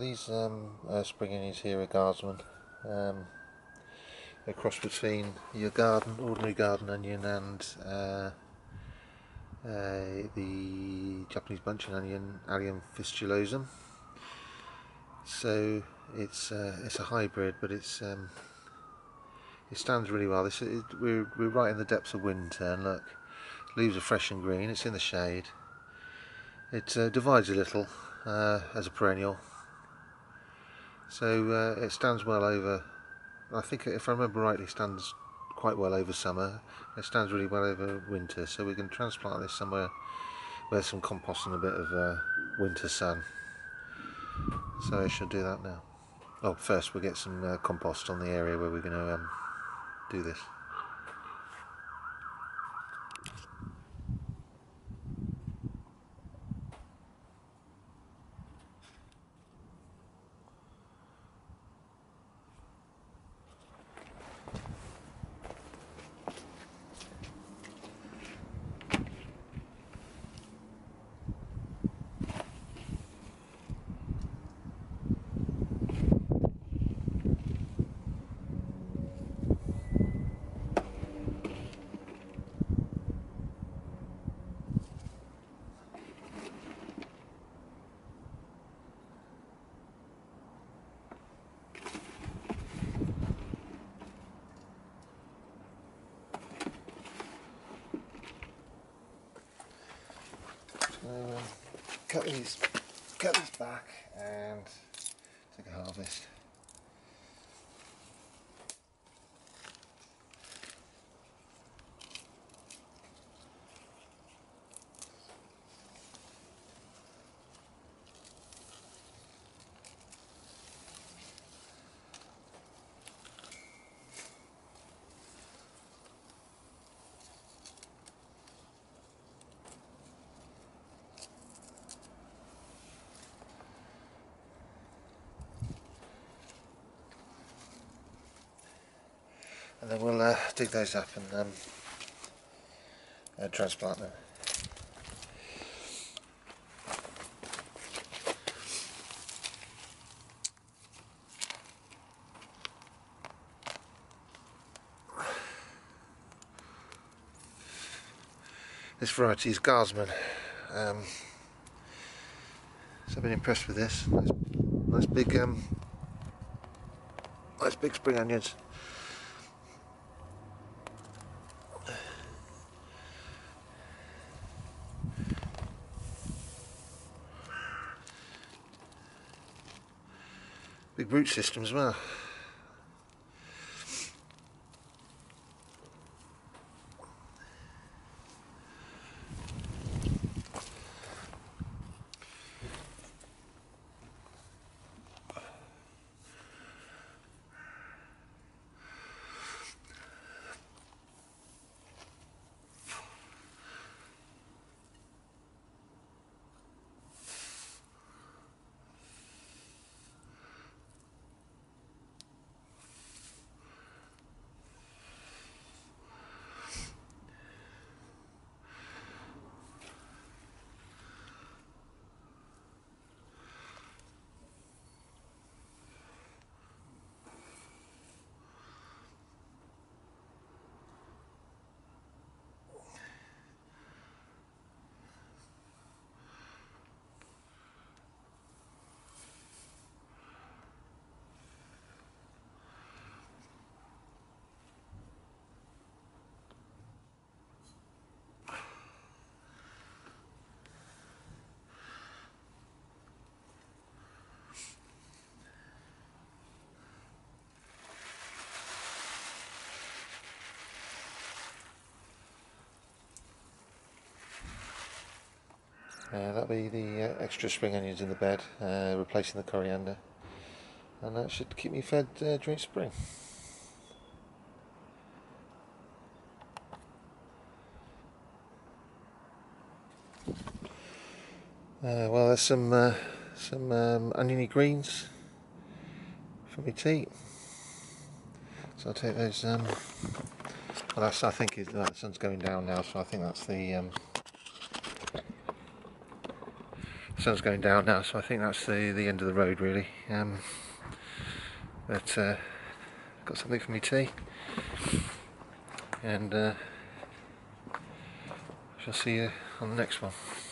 These springingies here are Guardsman, a cross between your garden, ordinary garden onion, and the Japanese bunchen onion, Allium Fistulosum. So it's a hybrid, but it's it stands really well. We're right in the depths of winter, and look, leaves are fresh and green. It's in the shade. It divides a little as a perennial, so it stands well over. I think, if I remember rightly, it stands quite well over summer. It stands really well over winter, so we can transplant this somewhere with some compost and a bit of winter sun. So I should do that now. Oh, first we'll get some compost on the area where we're going to do this. Cut these back and take a harvest. And then we'll dig those up and transplant them. This variety is Guardsman. So I've been impressed with this. Nice big spring onions. Big root system as well. That'll be the extra spring onions in the bed, replacing the coriander, and that should keep me fed during spring. Well, there's some oniony greens for me to eat, so I'll take those. Well, that's, I think the sun's going down now, so I think that's the sun's going down now, so I think that's the end of the road really. But got something for me tea, and I shall see you on the next one.